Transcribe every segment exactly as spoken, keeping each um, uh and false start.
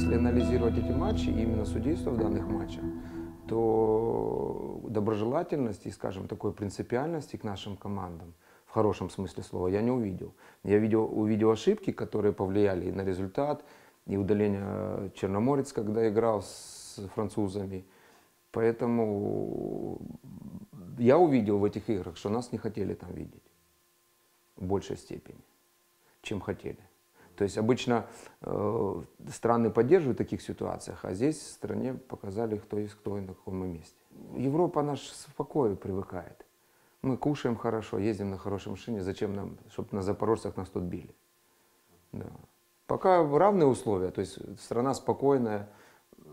если анализировать эти матчи, именно судейство в данных матчах, то доброжелательности и, скажем, такой принципиальности к нашим командам в хорошем смысле слова я не увидел. Я видел, увидел ошибки, которые повлияли и на результат, и удаление Черноморец, когда играл с французами. Поэтому я увидел в этих играх, что нас не хотели там видеть в большей степени, чем хотели. То есть обычно э, страны поддерживают в таких ситуациях, а здесь в стране показали, кто есть кто и на каком мы месте. Европа наш спокойно привыкает. Мы кушаем хорошо, ездим на хорошей машине. Зачем нам, чтобы на запорожцах нас тут били? Да. Пока равные условия, то есть страна спокойная.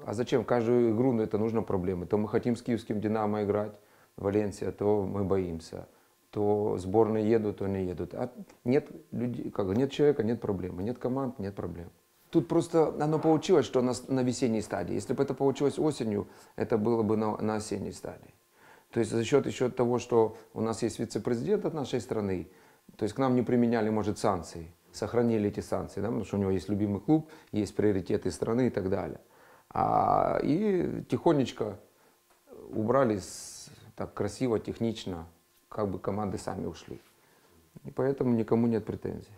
А зачем каждую игру, ну это нужно проблемы. То мы хотим с киевским «Динамо» играть, Валенсия, то мы боимся. То сборные едут, то не едут. А нет людей, как, нет человека, нет проблемы. Нет команд, нет проблем. Тут просто оно получилось, что на, на весенней стадии. Если бы это получилось осенью, это было бы на, на осенней стадии. То есть за счет еще того, что у нас есть вице-президент от нашей страны, то есть к нам не применяли, может, санкции, сохранили эти санкции, да, потому что у него есть любимый клуб, есть приоритеты страны и так далее. А, и тихонечко убрали с, так красиво, технично, как бы команды сами ушли. И поэтому никому нет претензий.